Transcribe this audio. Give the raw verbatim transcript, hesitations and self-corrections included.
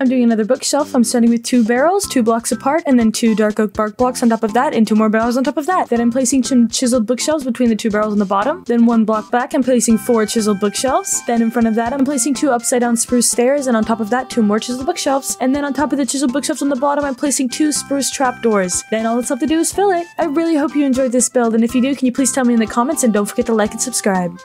I'm doing another bookshelf. I'm starting with two barrels, two blocks apart, and then two dark oak bark blocks on top of that, and two more barrels on top of that. Then I'm placing some chiseled bookshelves between the two barrels on the bottom. Then one block back, I'm placing four chiseled bookshelves. Then in front of that, I'm placing two upside down spruce stairs, and on top of that, two more chiseled bookshelves. And then on top of the chiseled bookshelves on the bottom, I'm placing two spruce trapdoors. Then all that's left to do is fill it. I really hope you enjoyed this build, and if you do, can you please tell me in the comments, and don't forget to like and subscribe.